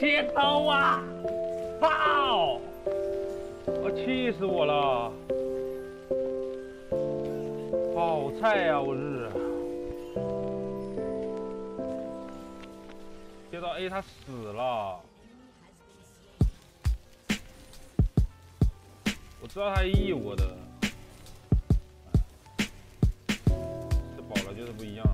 切刀啊！操！我气死我了！好菜呀、我日！接到 A 他死了，我知道他 E 我的，吃饱了就是不一样。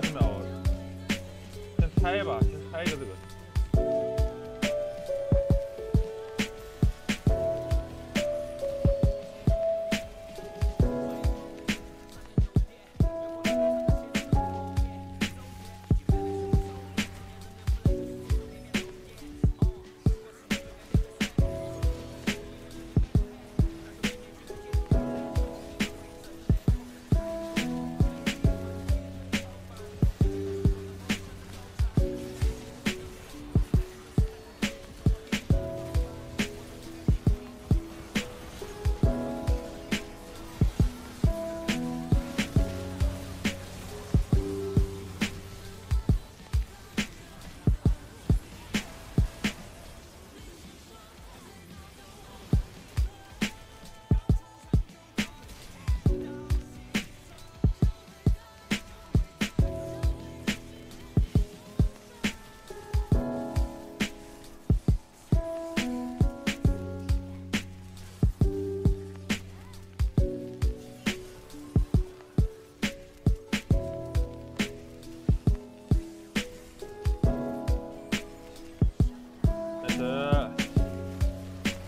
20秒，先猜吧，先猜一个这个。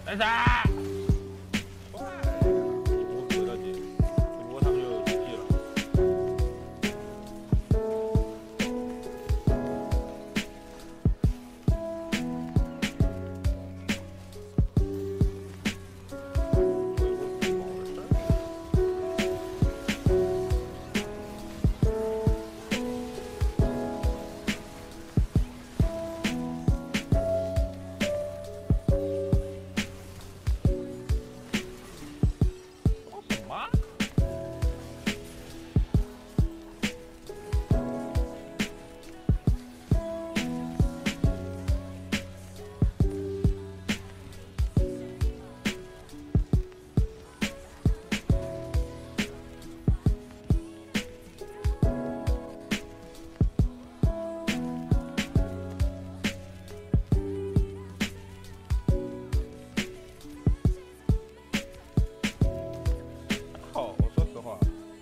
来噻！